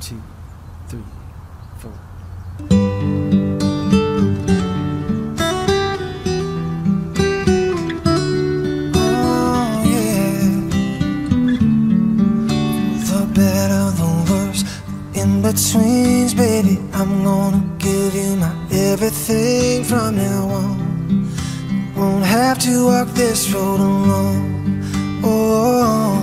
1, 2, 3, 4. Oh yeah. The better, the worse, the in-betweens, baby, I'm gonna give you my everything from now on. Won't have to walk this road alone. Oh,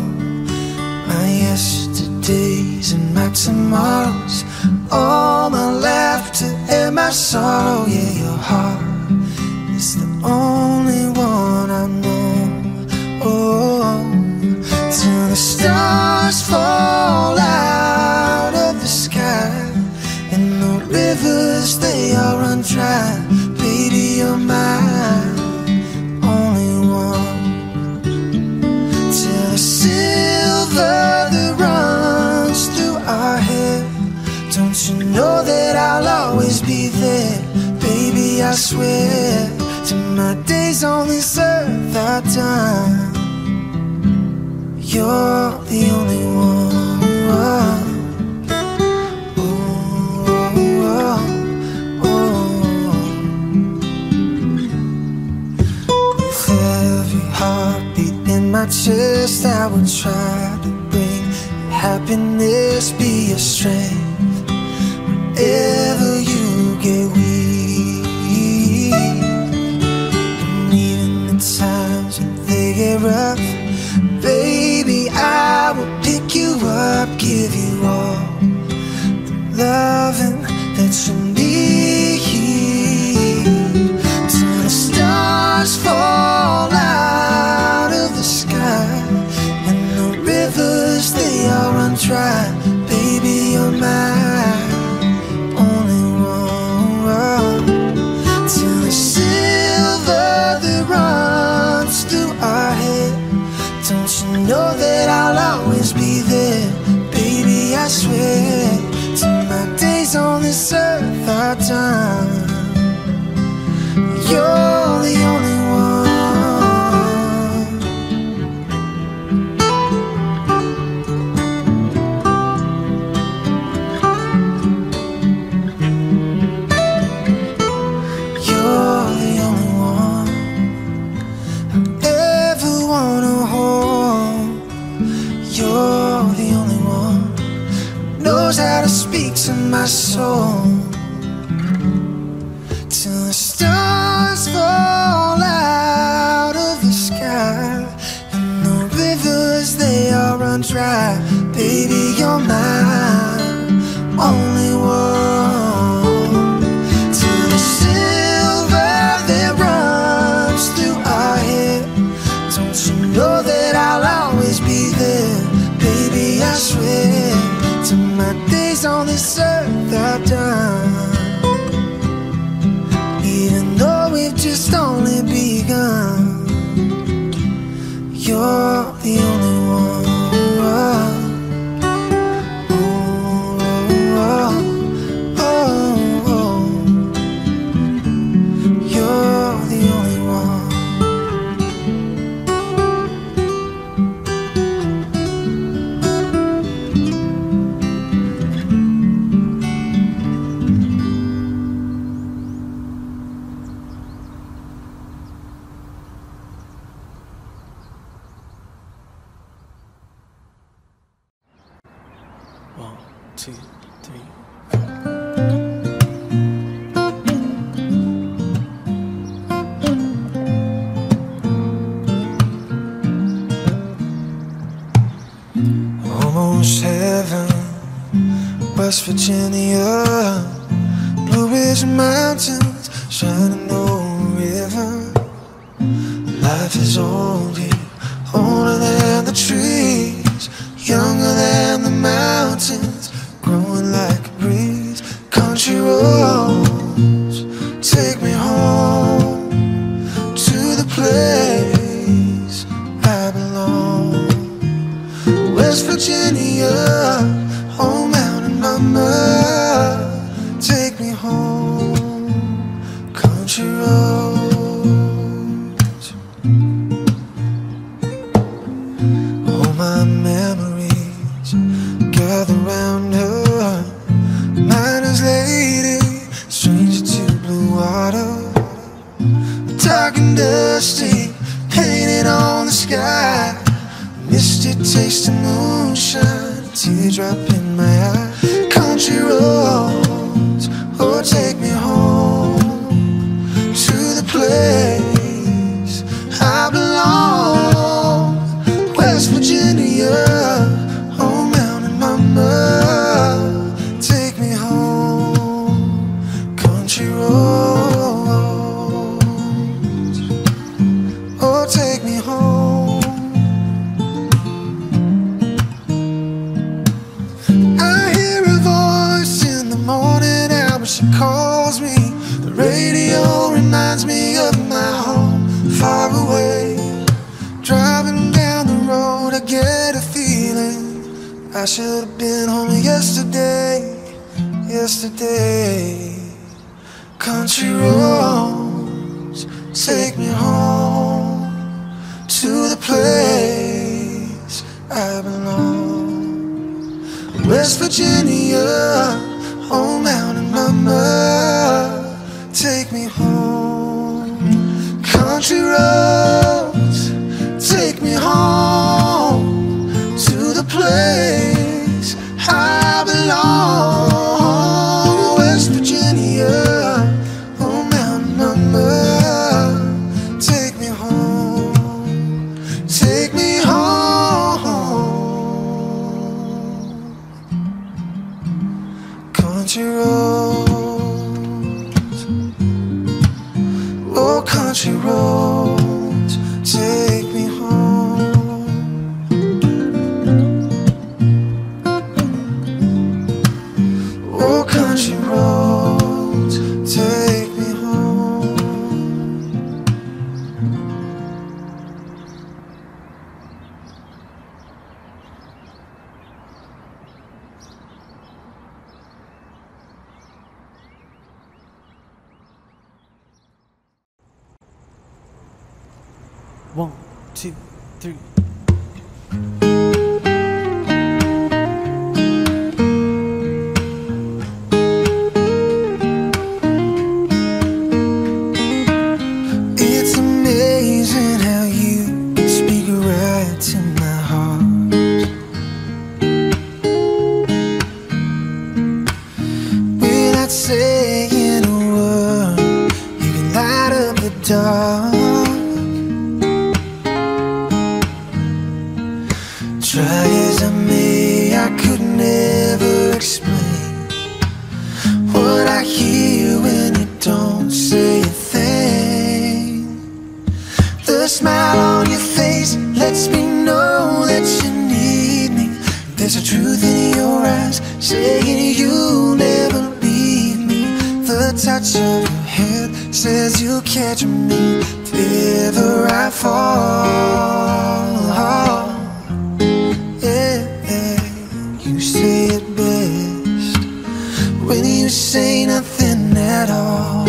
my yesterdays and my tomorrows, all my laughter and my sorrow. Yeah, your heart is the only one I know. Oh, till the stars fall out of the sky and the rivers, they are run dry. Baby, you're mine, only one. Till the silver that runs through our hair, don't you know that I'll always be there? Baby, I swear, till my days on this earth are done, you're the only one. Oh, oh, oh, oh. With every heartbeat in my chest, I would try to bring happiness, be your strength. Whenever you get weak, and even the times when they get rough, baby, I will pick you up, give you all the loving that you need. Till the stars fall out of the sky and the rivers, they all run dry. Baby, you're mine, know that I'll always be there. Baby, I swear, till my days on this earth are done, you're the only one. You're the only one I ever wanna hold. You're the only one who knows how to speak to my soul. Till the stars fall out of the sky and the rivers, they all run dry. Baby, you're mine, only one. Till the silver that runs through our hair, don't you know that I'll always be there? I swear, till my days on this earth are done, even though we've just only begun, you're the only one. Oh, oh, oh, oh, oh. You're the only one. West Virginia, Blue Ridge Mountains, Shenandoah River. Life is old here, older than the trees, younger than the mountains, growing like a breeze. Country roads, take me home to the place I belong. West Virginia, take me home, country roads. dark and dusty, painted on the sky. Misty taste of moonshine, teardrop in my eye. Country roads, oh take me home to the place I belong. West Virginia, oh mountain mama, take me home. Country roads, oh take me home. She calls me, the radio reminds me of my home, far away. Driving down the road, I get a feeling I should have been home yesterday, yesterday. Country roads, take me home to the place I belong. West Virginia, oh mountain mama, take me home. Country roads, take me home to the place I belong. West Virginia, oh mountain mama, take me home, take me home. Country roads, oh country roads, take me home. Oh country roads, take me home. One, two, three. It's amazing how you can speak right to my heart. Without saying a word, you can light up the dark. Try as I may, I could never explain what I hear when you don't say a thing. The smile on your face lets me know that you need me. There's a truth in your eyes saying you'll never leave me. The touch of your hand says you'll catch me if ever I fall. You say nothing at all.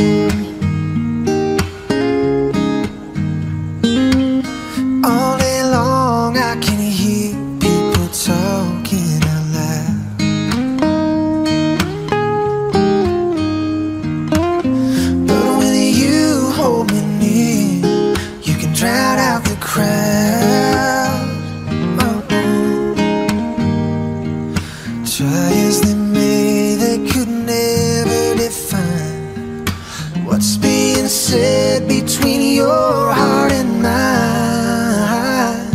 All day long I can hear people talking out loud, but when you hold me near, you can drown out the crowd. Try as they may, they could never define what's being said between your heart and mine.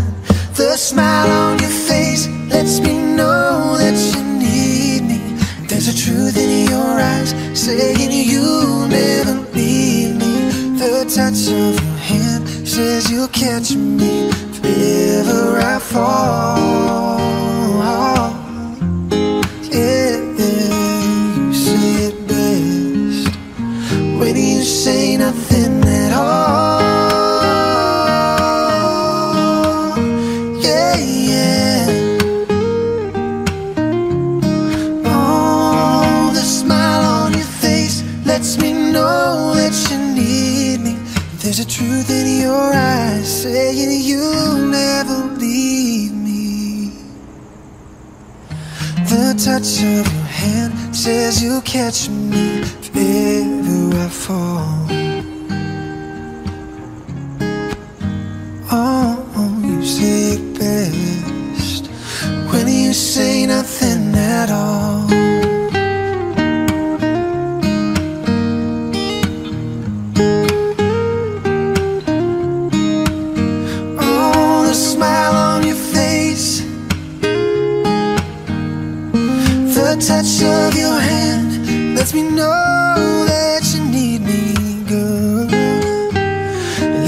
The smile on your face lets me know that you need me. There's a truth in your eyes saying you'll never leave me. The touch of your hand says you'll catch me if ever I fall. You say nothing at all. Yeah, yeah. Oh, the smile on your face lets me know that you need me. There's a truth in your eyes saying you'll never leave me. The touch of your hand says you'll catch me if ever I fall.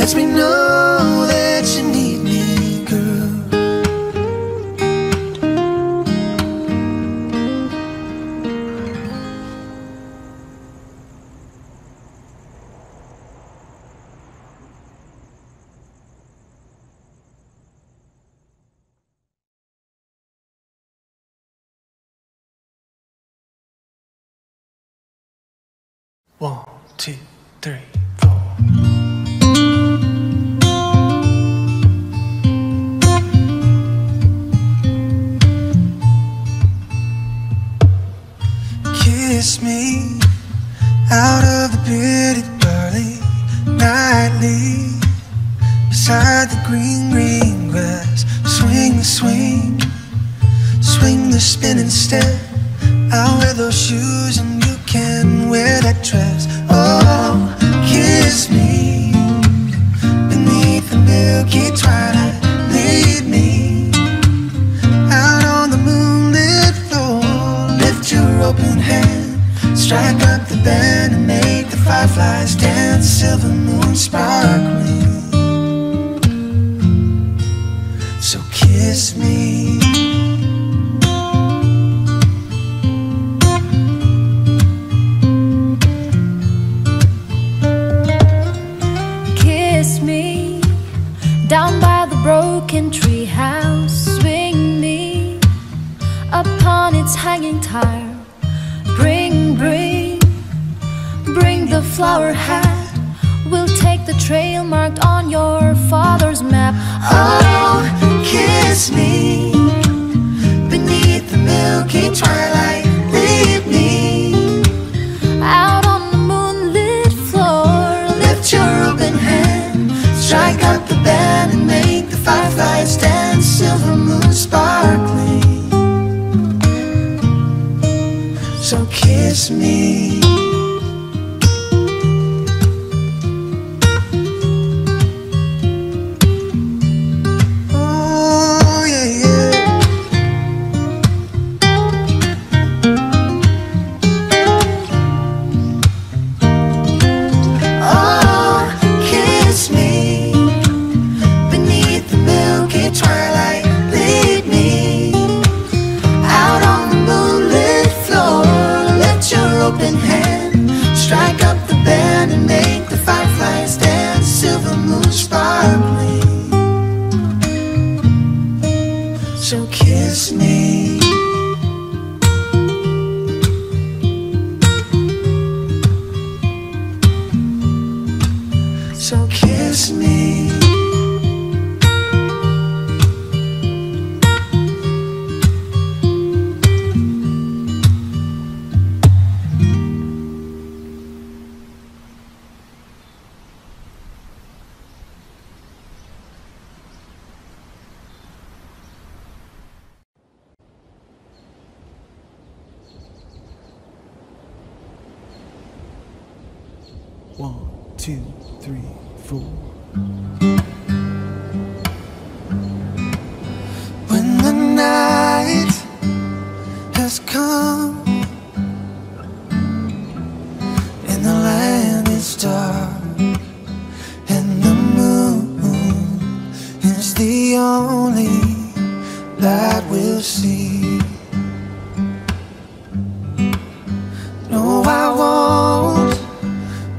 lets me know that you need me, girl. 1, 2, 3, 4. Kiss me out of the bitter barley nightly, beside the green grass. Swing the swing, swing the spinning step. I'll wear those shoes and you can wear that dress. Oh, kiss me beneath the milky twilight. Lead me out on the moonlit floor. Lift your open hand, strike up the band and make the fireflies dance. Silver moon sparkling, so kiss me. Kiss me down by the broken tree house. Swing me upon its hanging tire. Bring the flower hat. We'll take the trail marked on your father's map. Oh, kiss me beneath the milky twilight. Leave me out on the moonlit floor. Lift your open hand, strike up the band and make the fireflies dance. Silver moon sparkling, so kiss me. Oh, yeah. Oh, kiss me beneath the milky twilight. Lead me out on the moonlit floor. Open hand, strike up the band and make the fireflies dance. Silver moon sparkling, so kiss me. So kiss me. When the night has come and the land is dark and the moon is the only light we'll see. No, I won't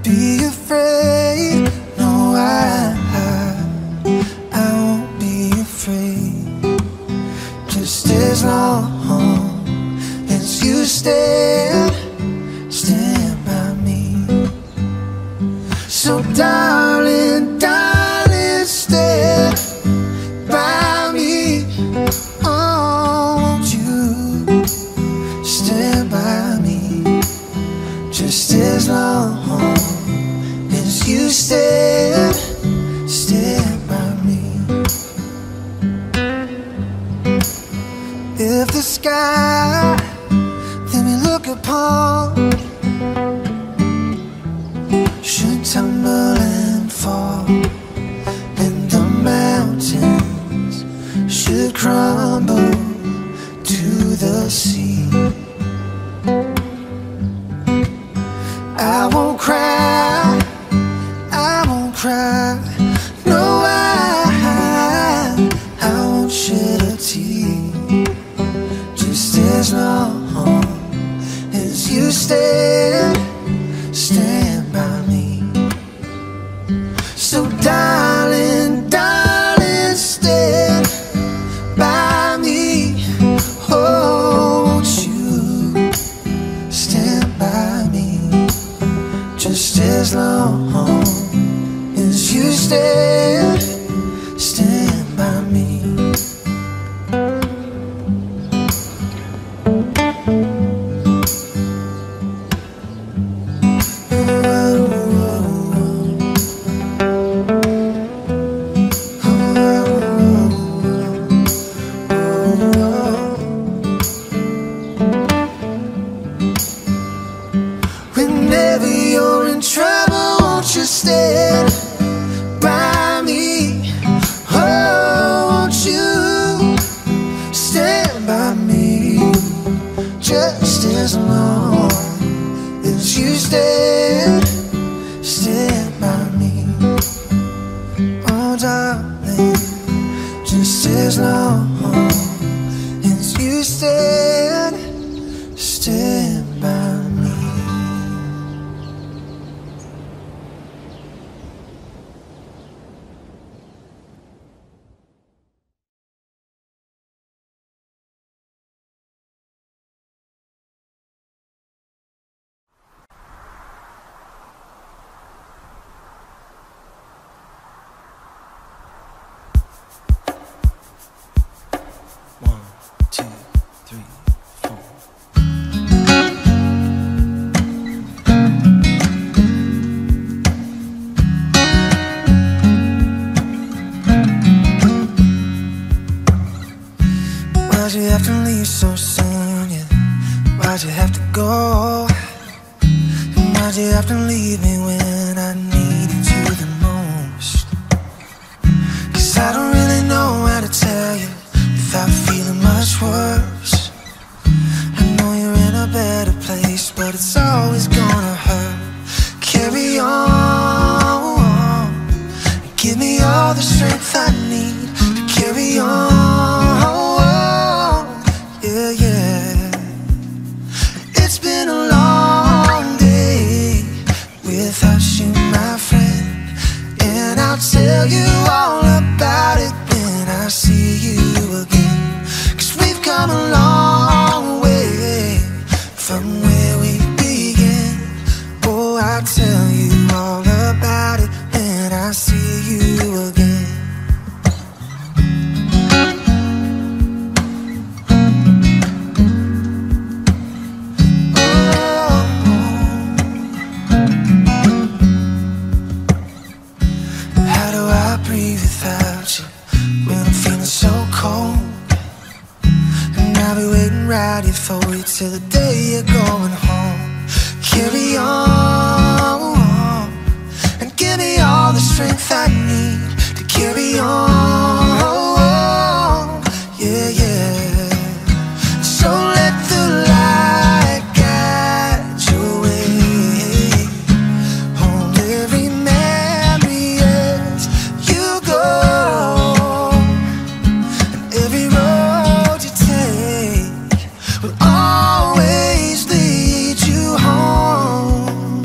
be afraid. Stand by me. So darling, darling, stand by me. Oh, won't you stand by me? Just as long as you stand by me. If the sky should tumble and fall, and the mountains should crumble to the sea, I won't cry, I won't cry. know I won't shed a tear, just as long as you stand by me. So darling, darling, stand by me. Oh, won't you stand by me, just as long as you stand by me. Whenever you're in trouble, won't you stand by me? Oh, won't you stand by me, just as long as you stand by me. Oh darling, just as long as you stand by me. Why'd you have to leave so soon, yeah? Why'd you have to go? And why'd you have to leave me when I needed you the most? Cause I don't really know how to tell you without feeling much worse. I know you're in a better place, but it's always gonna hurt. Carry on, give me all the strength I need to carry on. Yeah, it's been a long day without you, my friend, and I'll tell you all about it when I see you again. Cause we've come a long way from where we began. Oh, I'll tell you all about it when I see you again. For you till the day you're going home. Carry on and give me all the strength I need to carry on. Yeah, yeah. So let the light guide your way home. Every memory as you go, and every road you take will always lead you home.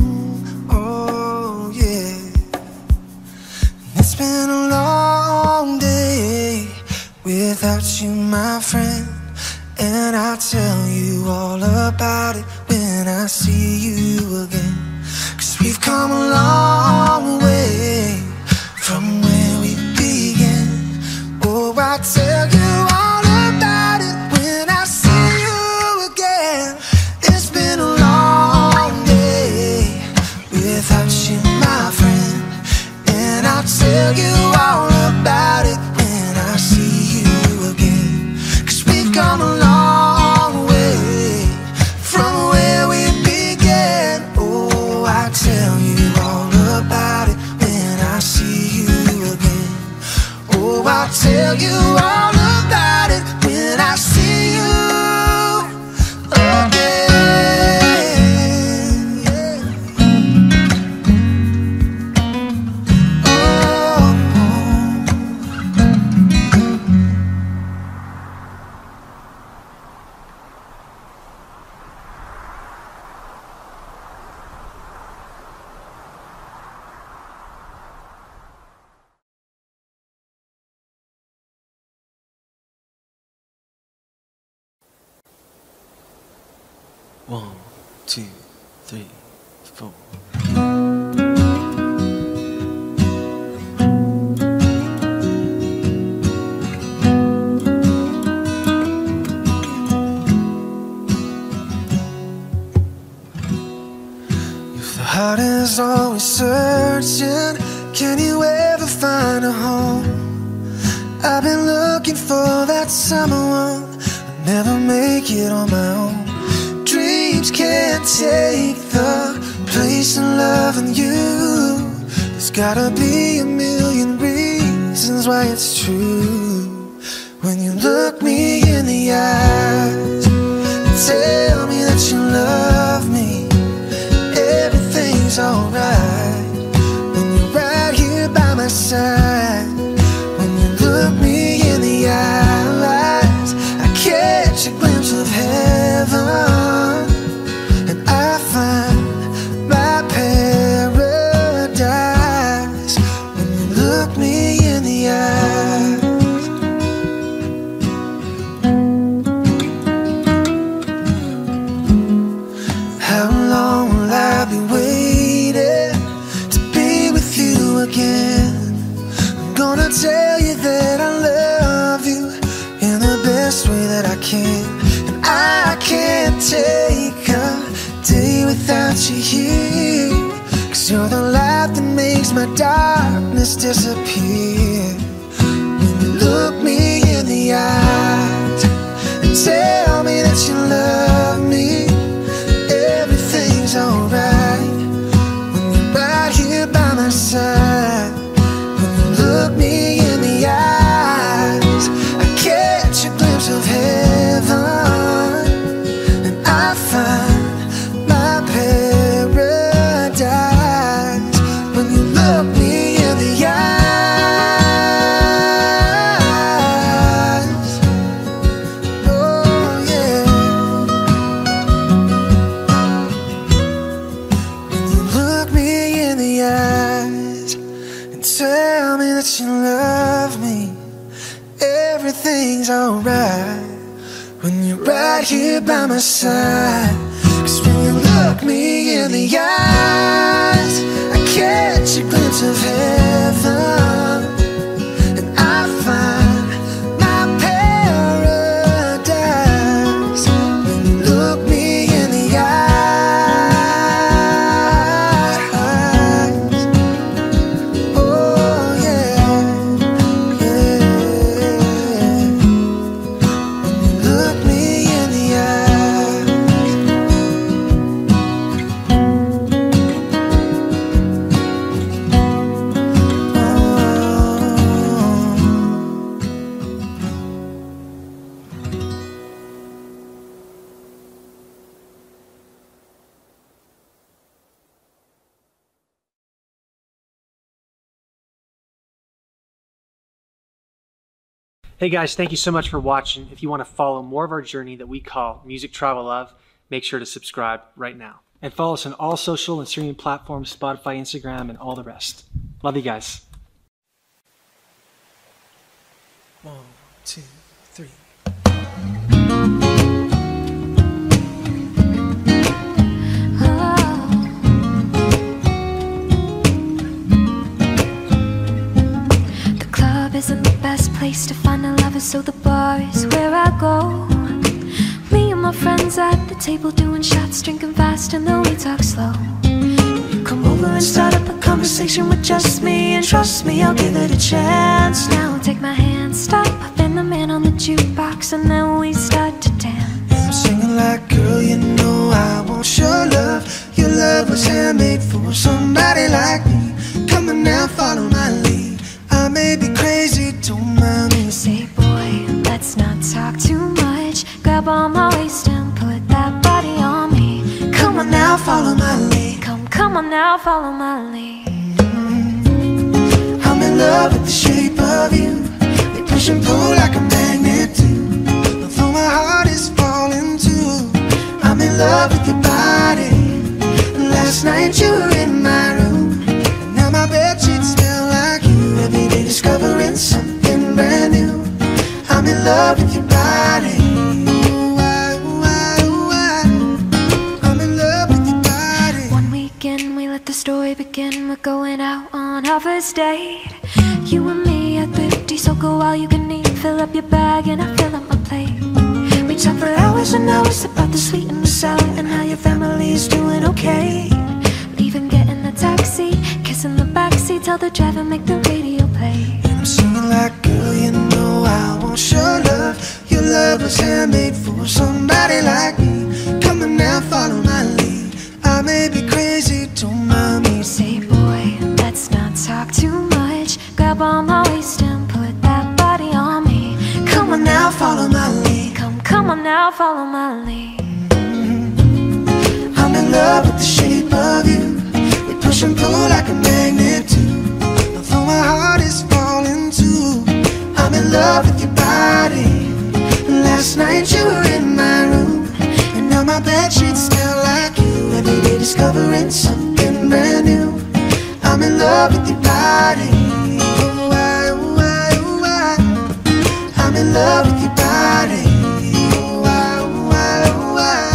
Oh yeah, it's been a long day without you, my friend, and I'll tell you all about it when I see you again. Cause we've come a long way from where we began. Oh, I'll tell you all about it when I see tell you all about it when I see you again. Cause we've come a long way from where we began. Oh, I'll tell you all about it when I see you again. Oh, I'll tell you all about it when I see you again. Oh, 1, 2, 3, 4. If the heart is always searching, can you ever find a home? I've been looking for that someone. I never make it on my own. Dreams can't take the place in loving you. There's gotta be a million reasons why it's true. When you look me in the eyes and tell me that you love me, everything's alright. By my side, when you look me in the eyes, I catch a glimpse of heaven, and I find my paradise when you look me in the eyes. How long will I be waiting to be with you again? Gonna tell you that I love you in the best way that I can, and I can't take a day without you here, 'cause you're the light that makes my darkness disappear. When you look me in the eyes and tell me that you love me, everything's alright when you're right here by my side. Look me in the eyes, I catch a glimpse of heaven, and I find my paradise when you look me in the eyes. Oh yeah, when you look me in the eyes and tell me that you love me, everything's alright when you're right here by my side. 'Cause when you look me in the eyes, I catch a glimpse of heaven, and I find my paradise when you look me in the eyes. Hey guys, thank you so much for watching. If you want to follow more of our journey that we call Music Travel Love, make sure to subscribe right now. And follow us on all social and streaming platforms, Spotify, Instagram, and all the rest. Love you guys. 1, 2, 3. Place to find a lover, so the bar is where I go. Me and my friends at the table doing shots, drinking fast, and then we talk slow. You come over and start up a conversation with just me, and trust me, I'll give it a chance. Now take my hand, stop, and the man on the jukebox, and then we start to dance. I'm singing like, girl, you know I want your love. Your love was handmade for somebody like me. Come on now, follow my lead. I may be crazy, don't mind me. Say, boy, let's not talk too much. Grab on my waist and put that body on me. Come on now, follow my lead. Come on now, follow my lead. I'm in love with the shape of you. We push and pull like a magnet do. Although my heart is falling too, I'm in love with your body. Last night you were in my room, and now my bedsheets smell like you. Every day discovering something brand new. I'm in love with your body. Ooh, I, ooh, I, ooh, I. need. You and me at 50, so go all you can eat. Fill up your bag and I fill up my plate. We talk for hours and hours about the sweet and the sour, and how your family's doing okay. Leaving, getting the taxi, kissing the backseat, tell the driver make the radio play. And I'm singing like, girl, you know I want your love. Your love was handmade for somebody like me. Come on now, follow my lead. I may be crazy, don't mind me. Say, boy, let's not talk too much. Grab on my waist and put that body on me. Come on now, follow my lead. Come on now, follow my lead. I'm in love with the shape of you. We push and pull like a magnet too. Although my heart is falling too, I'm in love with your body. Last night you were in my room, and now my bedsheets smell like you. Every day discovering something brand new. I'm in love with your body. Oh, I, oh, I, oh, I. I'm in love with your body. Oh, I, oh, I, oh, I.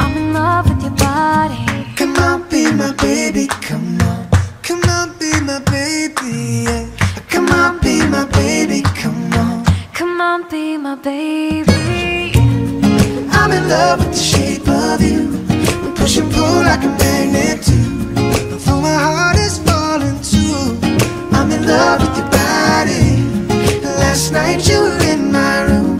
I'm in love with your body. Come on, be my baby, come on. Come on, be my baby, yeah. Come on, be my baby, come on. Come on, be my baby. I'm in love with the shape of you. We push and pull like a magnet too. Although my heart is falling too, I'm in love with your body. Last night you were in my room,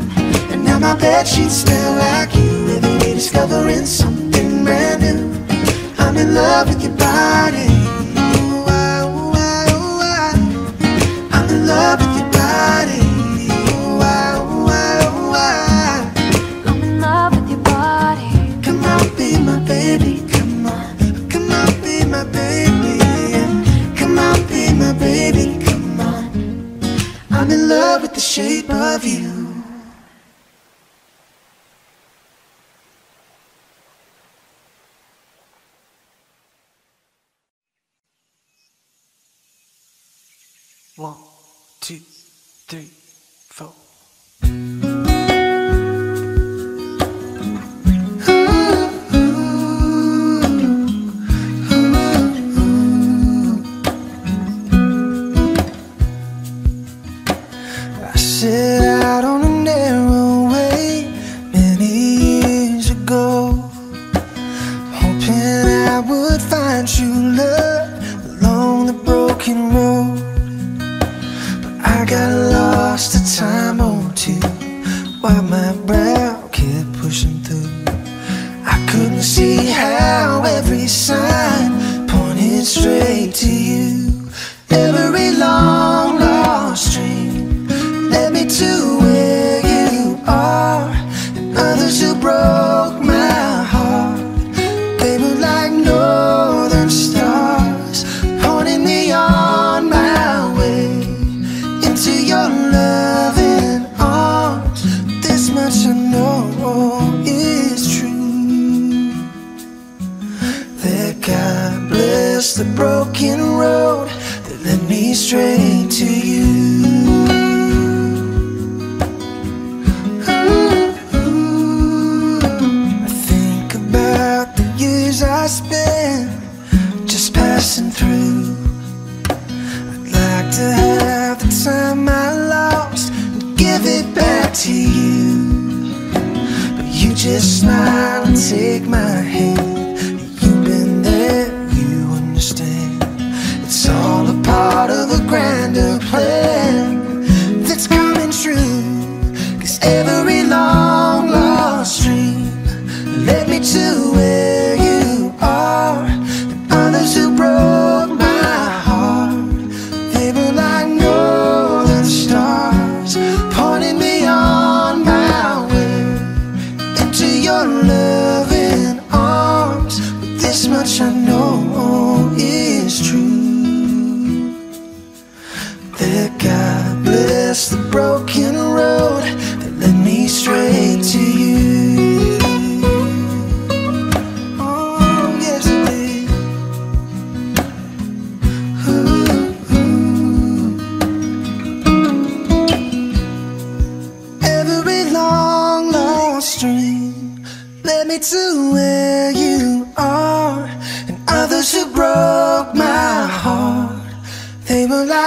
and now my bedsheets smell like you. Every day discovering something brand new. I'm in love with your body. Ooh, I, ooh, I, ooh, I. I'm in love with your body. Ooh, I, ooh, I, ooh, I. I'm in love with your body. Come on, be my baby. Baby, come on. I'm in love with the shape of you. One, two, three, four. Sit out on a narrow way many years ago, hoping I would find true love along the broken road. But I got lost a time or two while my brow kept pushing through. I couldn't see how every sign pointed straight to you. Every long lost dream led me to where you are, and others who broke my heart, they were like northern stars, pointing me on my way into your loving arms. This much I know is true, that God bless the broken road that led me straight to you. I spent just passing through. I'd like to have the time I lost and give it back to you, but you just smile and take my hand. You've been there, you understand. It's all a part of a grander plan that's coming true, 'cause every long lost dream led me to where you are, and others who broke my heart, they were like northern stars, pointing me on my way into your loving arms. But this much I know is true, that God bless the broken road that led me straight to you. To where you are, and others who broke my heart, they were like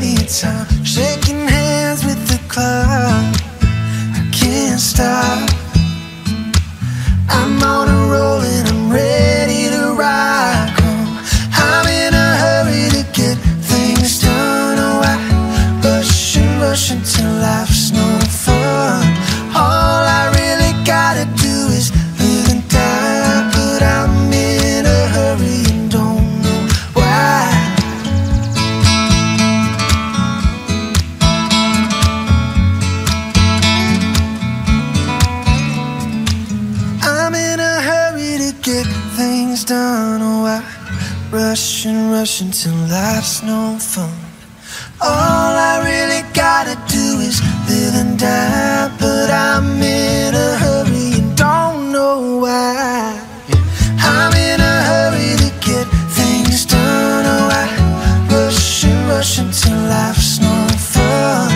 dirty time, shaking hands with the clock. I can't stop. I'm on a roll and I'm ready to rock. Oh, I'm in a hurry to get things done. Oh, I rush and rush until life's no fun. All I really gotta do is live and die, but I'm in a hurry and don't know why. I'm in a hurry to get things done. Oh, I rush and rush until life's no fun. All I really gotta do is live and die, but I'm in a hurry and don't know why. I'm in a hurry to get things done. Oh, I rush and rush until life's no fun.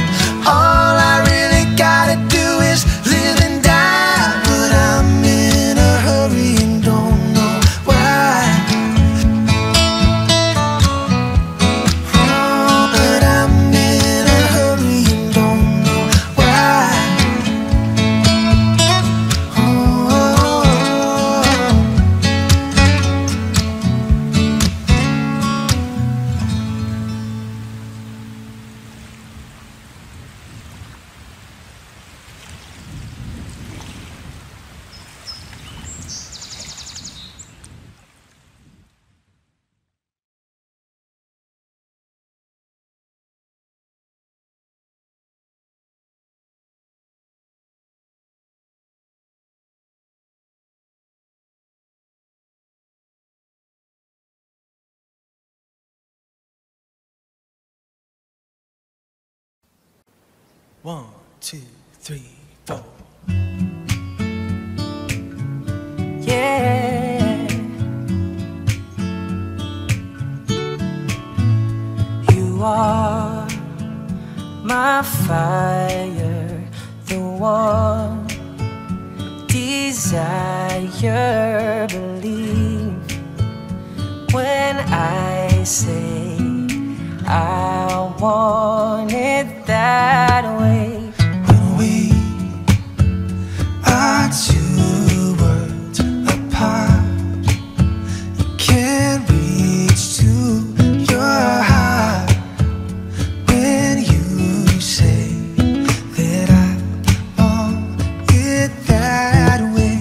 All I really gotta do is live and die, but I'm in a hurry and don't know why. Oh, but I'm in a hurry and don't know why. Oh, one, two, three, four. Yeah. You are my fire, the one desire. Believe when I say I want it that way. When we are two words apart, you can't reach to your heart. When you say that I want it that way,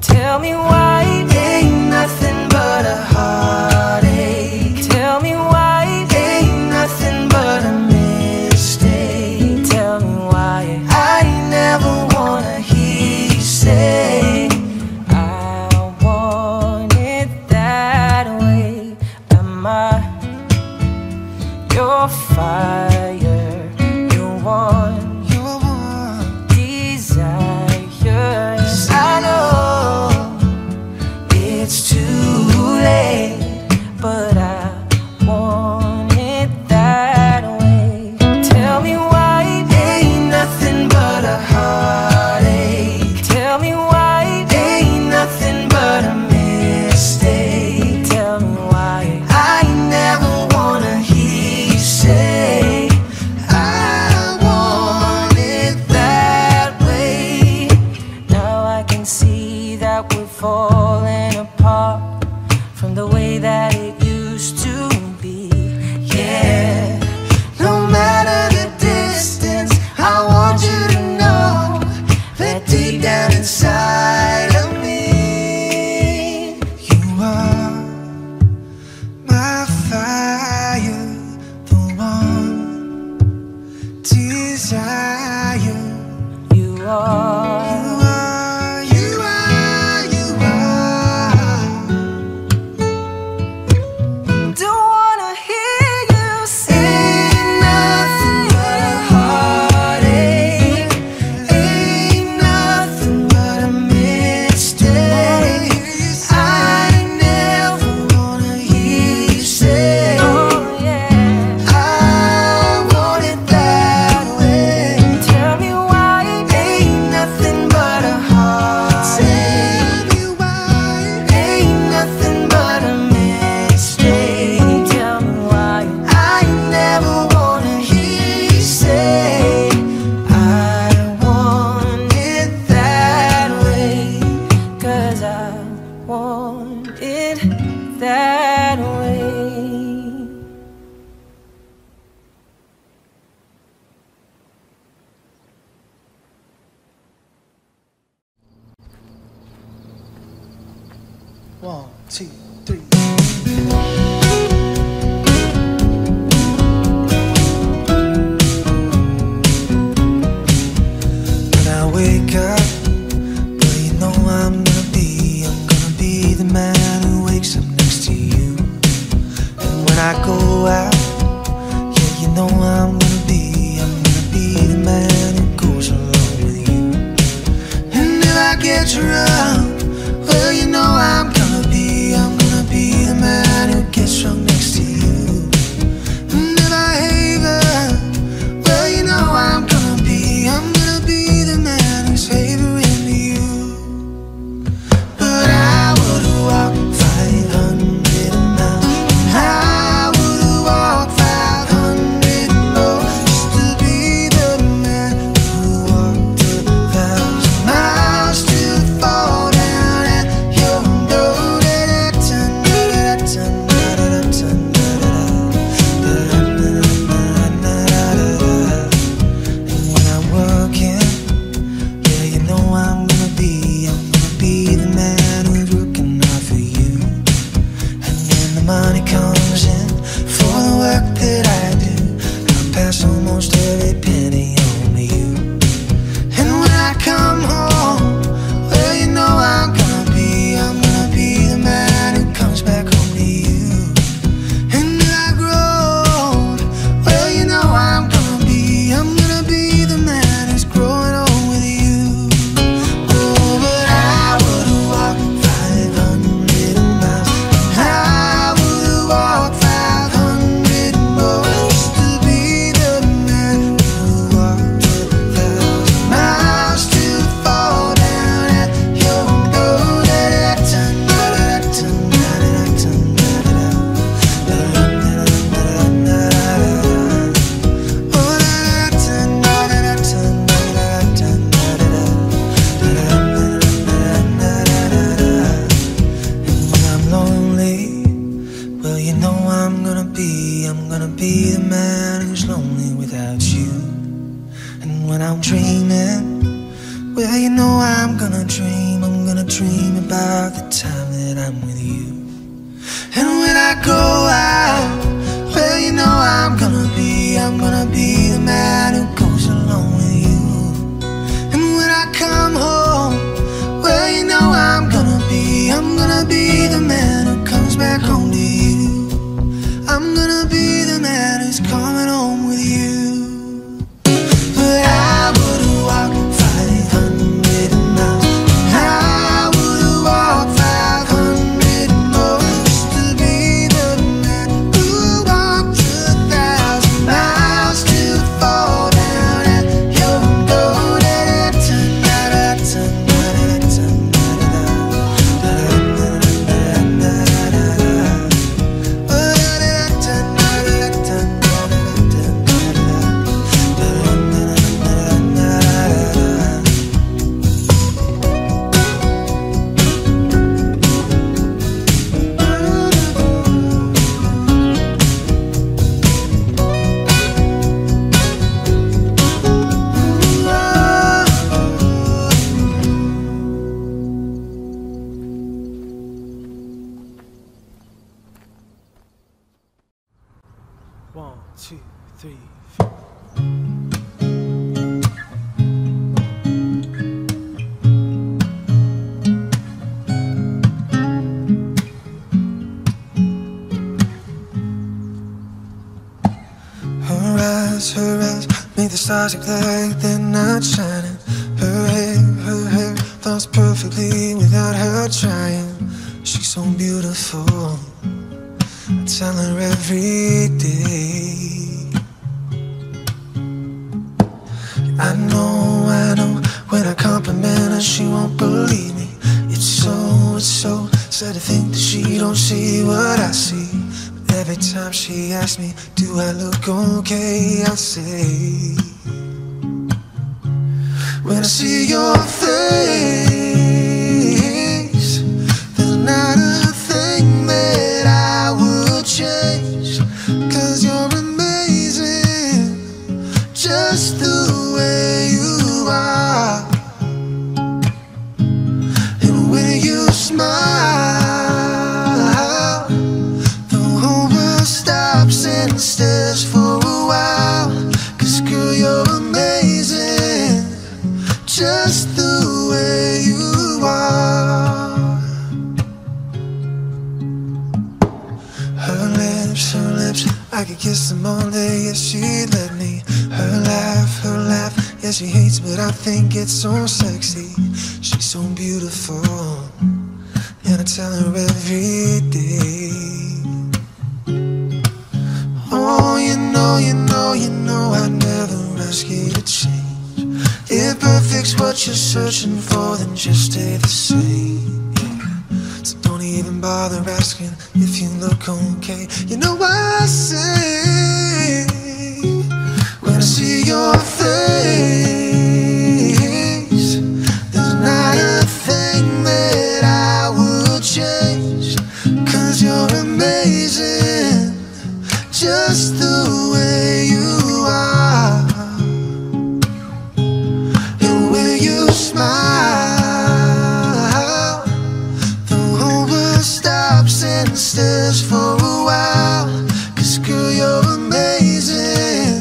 tell me why it ain't nothing but a heartache. Tell me why it ain't nothing but a mistake. Tell me why I never wanna hear you say I want it that way. Am I your fire, your one You're one, desire? 'Cause I know it's too late, but I want it that way. Tell me why it ain't nothing but a heartache. Tell me why it ain't nothing but a mistake. Tell me why I never wanna hear you say 1, 2, 3. When I wake up, well, you know I'm gonna be the man who wakes up next to you. And when I go out, yeah, you know I'm gonna be the man who goes along with you. And if I get you wrong, well, you know I'm gonna be the man who gets drunk next to you. And if I hate her, well, you know I'm gonna be the man who's favoring you. But I would walk 500 miles. I would walk 500 more just to be the man who walked 1,000 miles to fall down at your door. And when I'm working, yeah, you know I'm gonna be the man who's working hard for you. And when the money comes in for the work that I do, I'll pass almost every penny on to you. And when I come home, well, you know I'm gonna be the man who comes back home to you. And when I grow old, well, you know I'm gonna be the man who's growing old with you. Oh, but I would walk 500 miles. I would walk 500 more just to be the man who walked 1,000 miles to fall down at your door. And when I'm lonely, well, you know I'm gonna be the man who's lonely without you. And when I'm dreaming, well, you know I'm gonna dream about the time that I'm with you. And when I go out, well, you know I'm gonna be the man who goes along with you. And when I come home, well, you know I'm gonna be the man who comes back home to you. I'm gonna be the man who's coming home with you. But I would walk 500 miles. I would walk 500 more just to be the man who walked 1,000 miles to fall down at your door. Her eyes made the stars look like they're not shining. Her hair flows perfectly without her trying. She's so beautiful, I tell her every day. I know, when I compliment her she won't believe me. It's so sad to think that she don't see what I see. Every time she asks me, do I look okay, I say, when I see your face, there's not a thing that I would change, 'cause you're amazing, just the way you are. And when you smile, you're amazing, just the way you are. Her lips, I could kiss them all day if she'd let me. Her laugh, yeah, she hates but I think it's so sexy. She's so beautiful, and I tell her every day. Oh, you know I never ask you to change. If perfect's what you're searching for, then just stay the same. So don't even bother asking if you look okay. You know I say, when I see your face, there's not a thing that I would change, 'cause you're amazing, just the way you are. And when you smile, the whole world stops and stares for a while, 'cause girl, you're amazing,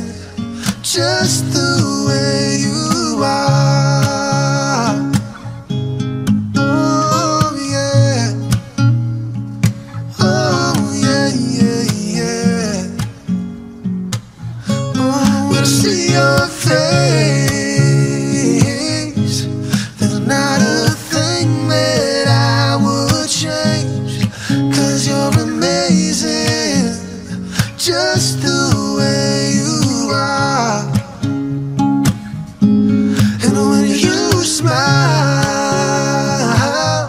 just the way you are. Oh yeah, oh yeah, yeah, yeah. When I see your face, there's not a thing that I would change, 'cause you're amazing, just the way you are. And when you smile,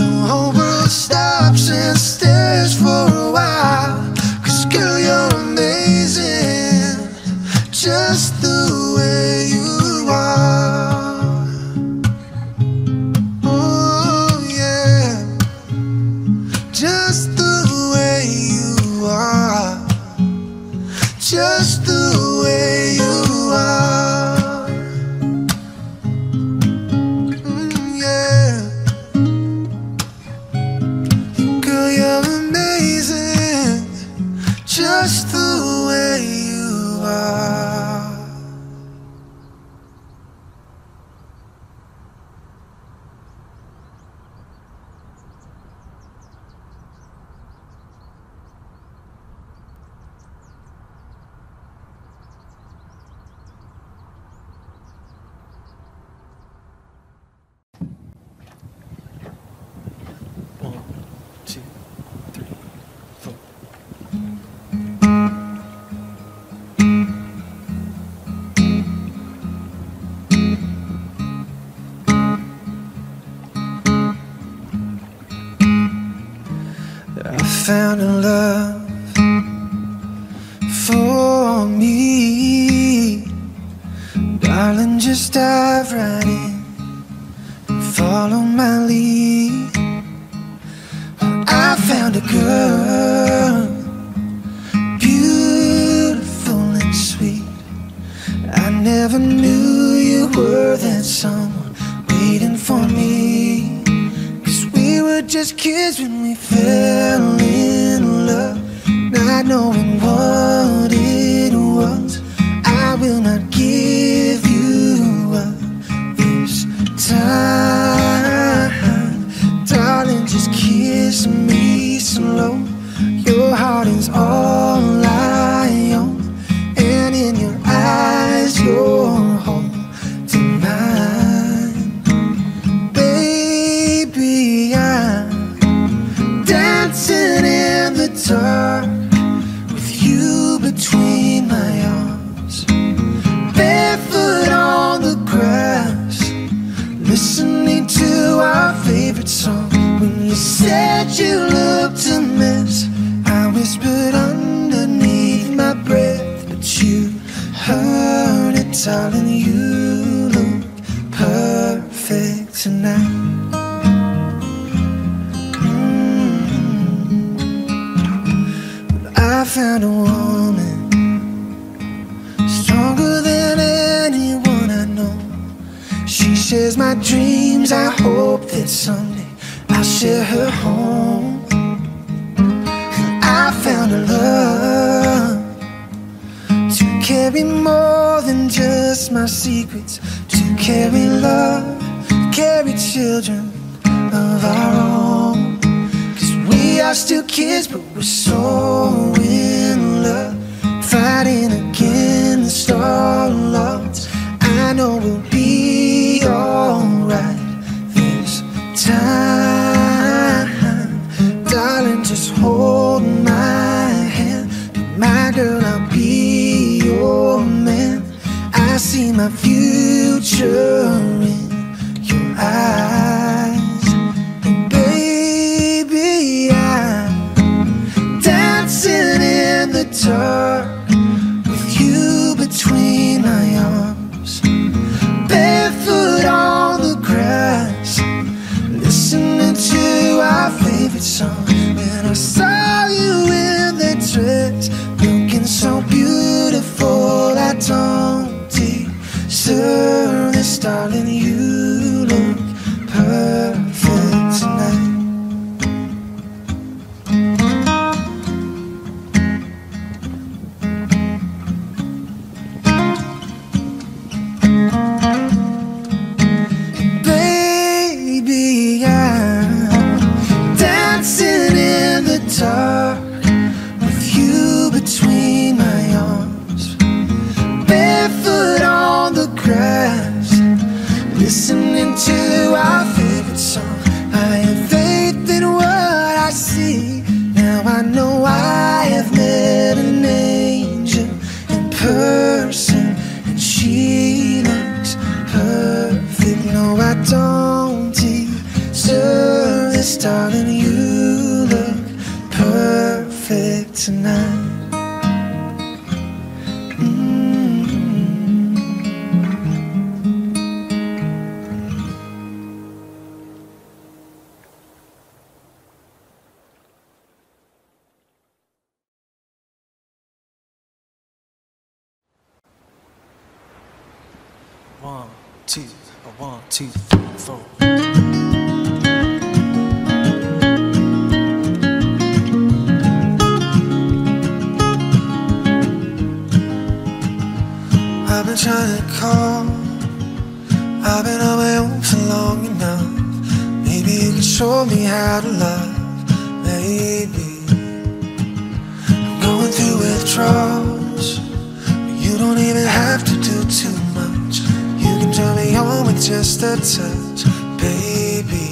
the whole world stops and stares for a while, 'cause girl, you're amazing, just the way you are. Oh yeah, just the way you are, just the way you are. Yeah, girl, you're amazing, just the way you are. I found a love for me, darling, just dive right in and follow my lead. I found a girl, beautiful and sweet. I never knew you were that someone waiting for me, 'cause we were just kids when we fell in love, not knowing what it was. I will not give you up this time, darling, just kiss me slow. Your heart is all I own, and in your eyes you're holding mine. Baby, I'm dancing in the dark, between my arms, barefoot on the grass, listening to our favorite song. When you said you looked a mess, I whispered underneath my breath, but you heard it, darling. You look perfect tonight. I found a woman stronger than anyone I know. She shares my dreams, I hope that someday I'll share her home. I found a love to carry more than just my secrets, to carry love, to carry children of our own. 'Cause we are still kids, but we're so in love, fighting against all odds. I know we'll be alright this time. Darling, just hold my hand, be my girl, I'll be your man. I see my future in your eyes, and baby, I'm dancing in the dark with you between my arms, barefoot on the grass, listening to our favorite song. When I saw you in that dress, looking so beautiful, I don't deserve this, darling. You look perfect tonight. With you between my arms, barefoot on the grass, listening to our favorite song. I have faith in what I see. Now I know I have met an angel in person, and she looks perfect. No, I don't deserve this, darling. You look perfect tonight. One, two, three, four. I've been trying to call, I've been on my own for long enough. Maybe you could show me how to love, baby. I'm going through withdrawals, but you don't even have to do too much. You can turn me on with just a touch, baby.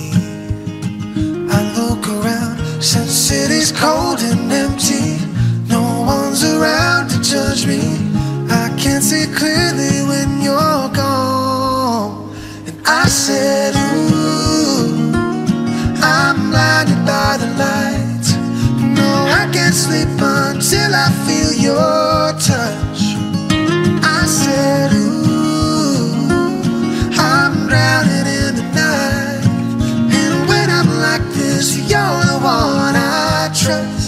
I look around, since city's cold and empty, no one's around to judge me. I can't see clearly when you're gone. And I said, ooh, I'm blinded by the light. No, I can't sleep until I feel your touch. I said, ooh, I'm drowning in the night. And when I'm like this, you're the one I trust.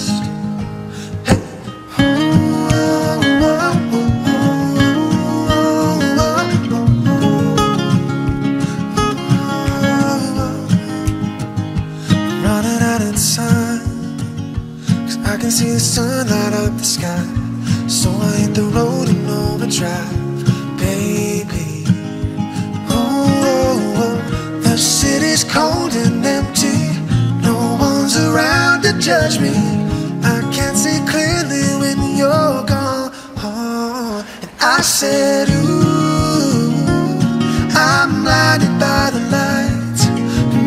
I can see the sun light up the sky, so I hit the road and overdrive, baby. Oh, oh, oh, the city's cold and empty, no one's around to judge me. I can't see clearly when you're gone. Oh, and I said, ooh, I'm blinded by the light.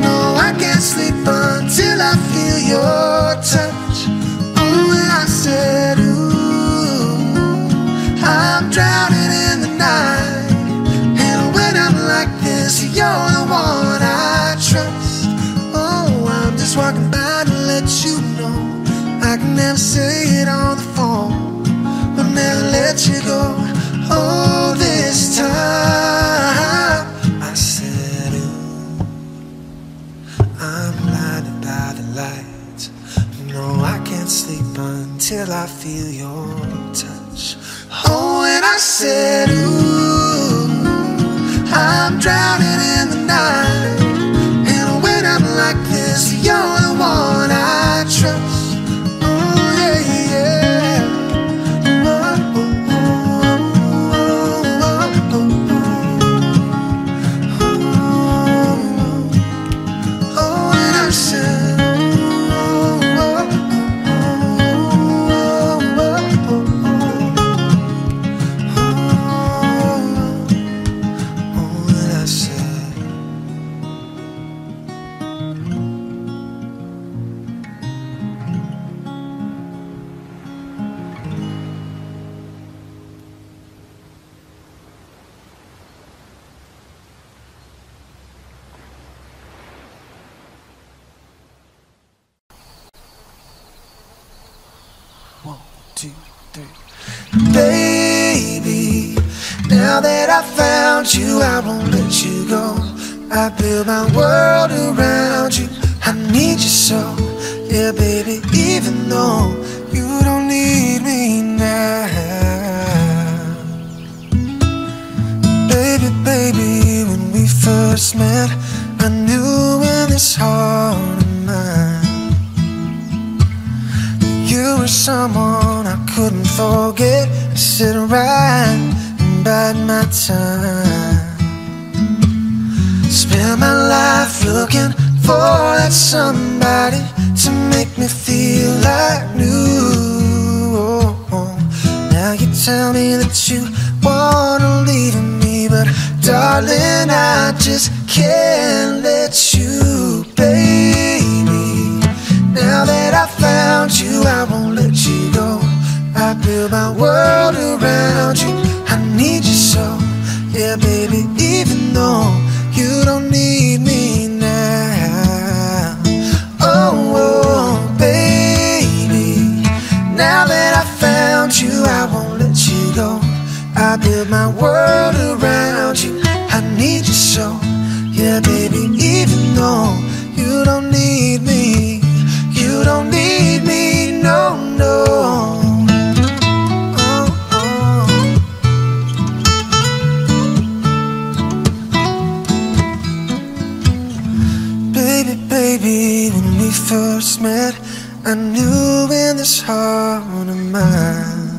No, I can't sleep until I feel your touch. I said, ooh, I'm drowning in the night. And when I'm like this, you're the one I trust. Oh, I'm just walking by to let you know I can never say it on the phone, but never let you go. Oh, this time I said, ooh, I'm blinded by the light. No, I can't sleep until I feel your touch. Oh, and I said, ooh, I'm drowning in the night. And when I'm like this, you're the one I trust. Oh, yeah, yeah. Oh, oh, oh. two, three. Baby, now that I found you, I won't let you go. I build my world around you. I need you so, yeah, baby. Even though you don't need me now, baby, baby. When we first met, I knew in this heart of mine you were someone I couldn't forget. I sit around and bide my time. Spend my life looking for that somebody to make me feel like new. Oh, oh. Now you tell me that you wanna leave me, but darling, I just can't let you, baby. Now that I found you, I won't let you go. I build my world around you. I need you so, yeah, baby. Even though you don't need me now. Oh, oh, baby. Now that I found you, I won't let you go. I build my world around you. I need you so, yeah, baby. Even though you don't need me, you don't need me, no, no. Baby, when we first met, I knew in this heart of mine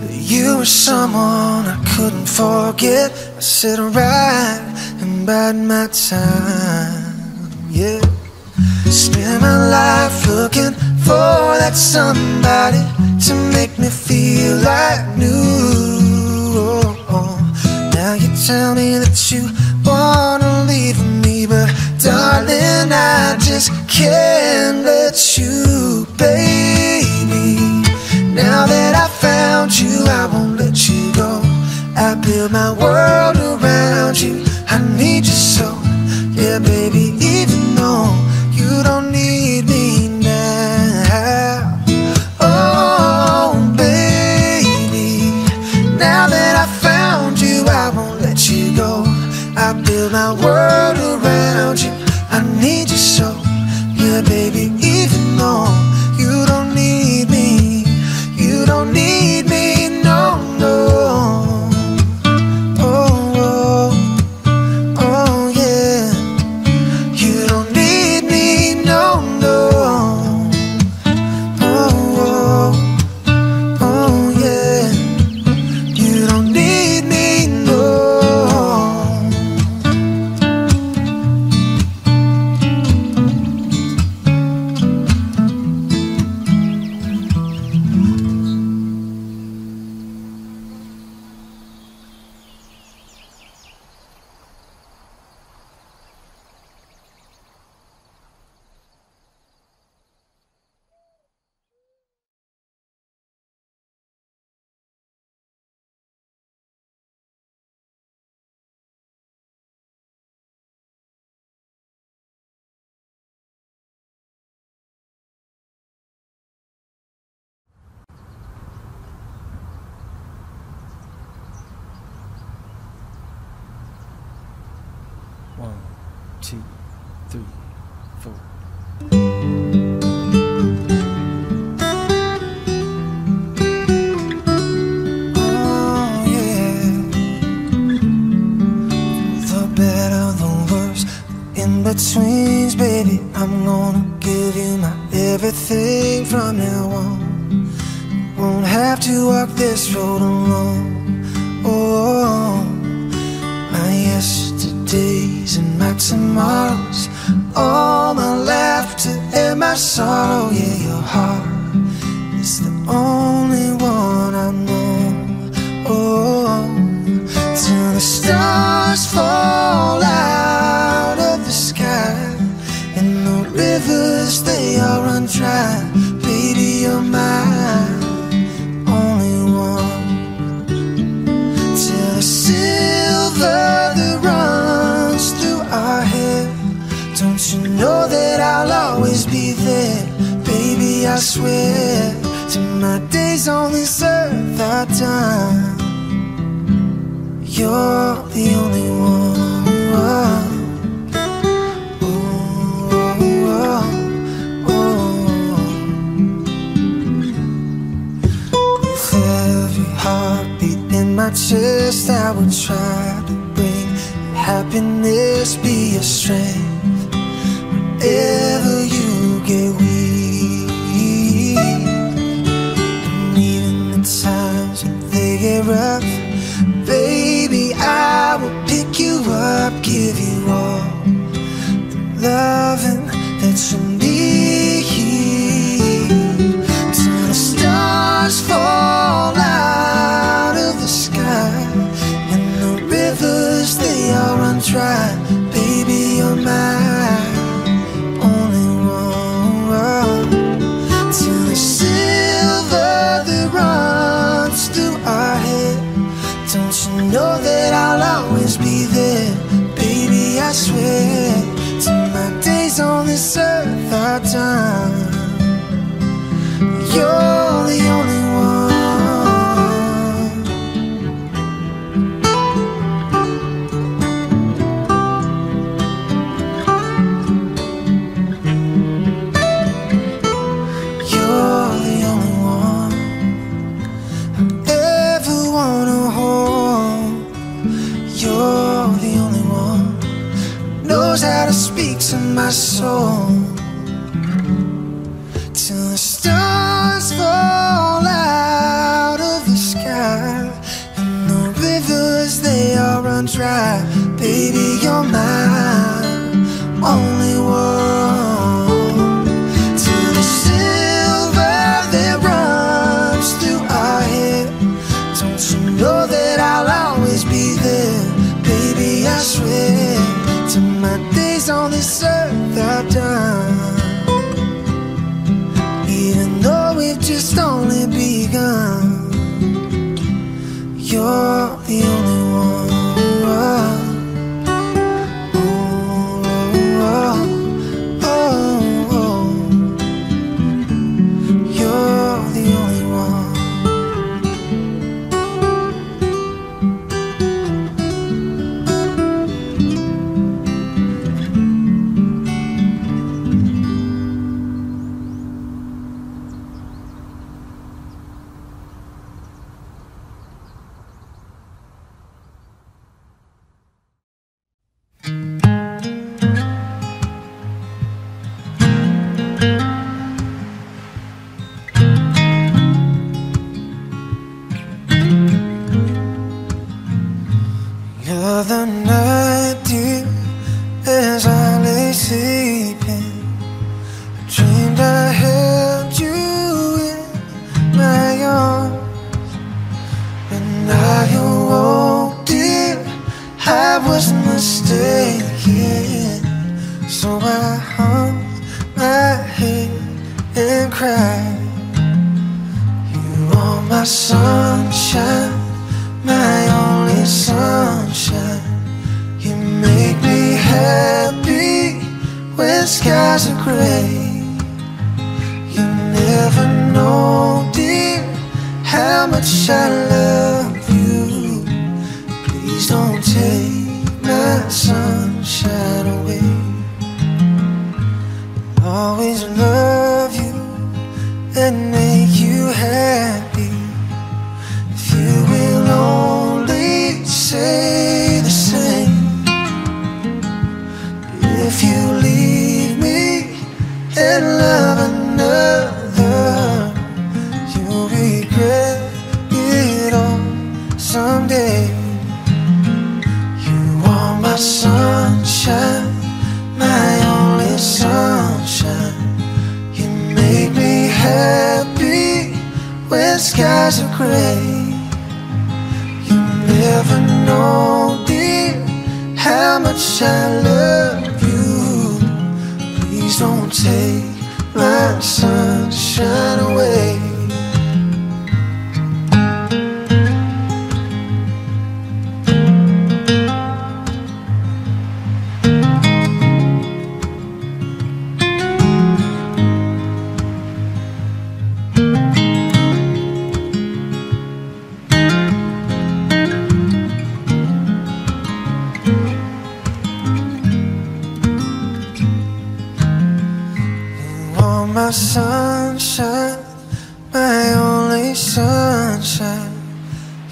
that you were someone I couldn't forget. I sit around and bide my time, yeah. Spend my life looking for that somebody to make me feel like new. Oh, oh. Now you tell me that you wanna leave me, but darling, I just can't let you, baby. Now that I found you, I won't let you go. I build my world around you. I need you so, yeah, baby. Even though you don't need me now. Oh, baby. Now that I found you, I won't let you go. I build my world around you. I need you so, yeah, baby. Even though you don't need me, you don't need me, no, no. Oh, oh, oh, yeah. You don't need me, no, no. Oh, oh, oh, yeah. You don't need me, no. One, two, three, four. Oh, yeah. The better, the worse, the in-betweens, baby. I'm gonna give you my everything from now on. Won't have to walk this road alone. Oh, my yesterdays and my tomorrows, all my laughter and my sorrow. Yeah, your heart is the only one I know. Oh, till the stars fall out of the sky and the rivers, they all run dry. Baby, you're mine, only one. Till the silver that runs through our hair, don't you know that I'll always be there? Baby, I swear, things on this earth are done. You're the only one. Oh, oh, oh, oh. With every heartbeat in my chest, I would try to bring happiness, be your strength whenever you get weak. And even the times when they get rough, baby, I will pick you up, give you all the loving that you need. Till the stars fall out of the sky and the rivers, they all run dry. Baby, you're my only one. Till the silver that runs through our head, don't you know that I'll always be there? Baby, I swear, till my days on this earth are done, you're the only one. You're the only one I ever wanna hold. You're the only one who knows how to speak to my soul. Till the stars fall out of the sky and the rivers, they all run dry. Baby, you're my only one. Till the silver that runs through our hair, don't you know that I'll always be there? Baby, I swear, till my days on this earth are done. Even though we've just only begun, you're the only one. Oh, oh, oh, oh, oh. You're the only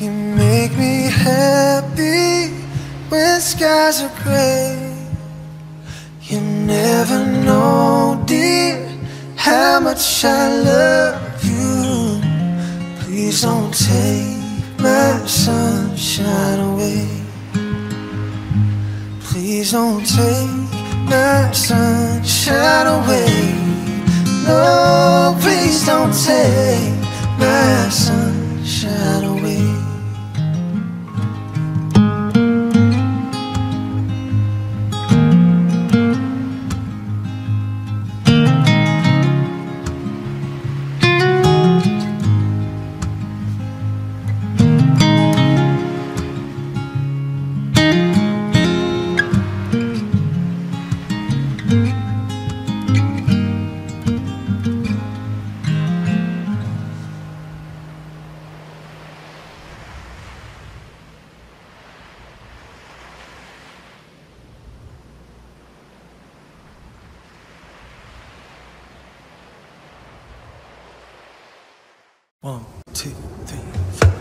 You make me happy when skies are gray. You never know, dear, how much I love you. Please don't take my sunshine away. Please don't take my sunshine away. No, please don't take my sunshine away. One, two, three, four.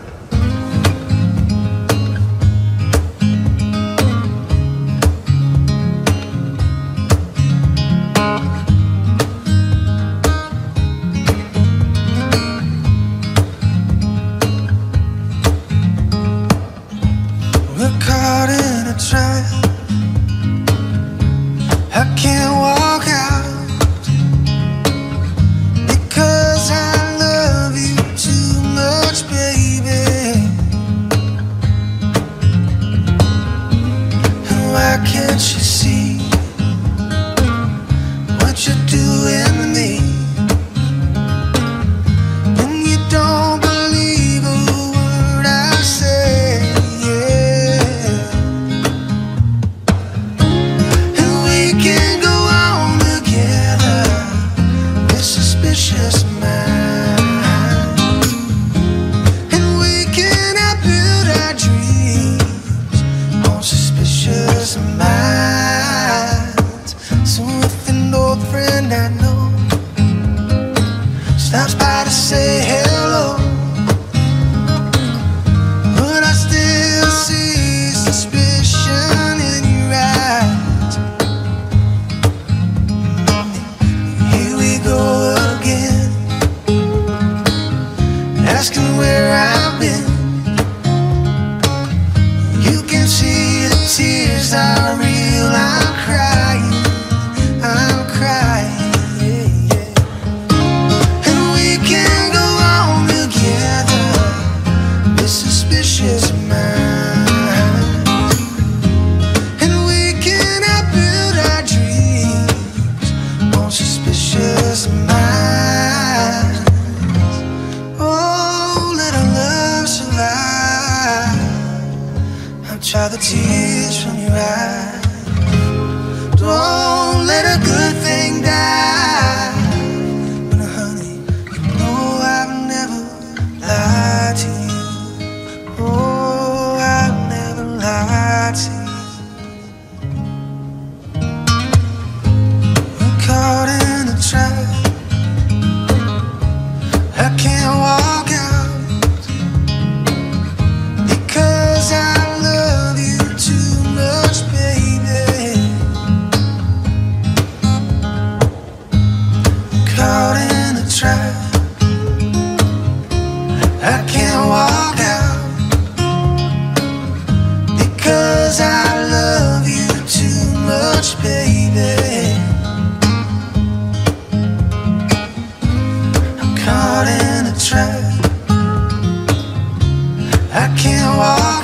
We're caught in a trap. I can't walk out. Dry the tears from your eyes. Don't let a good thing die. But honey, you know I've never lied to you. Oh, I've never lied to you. We're caught in a trap. I can't walk out because I I can't walk.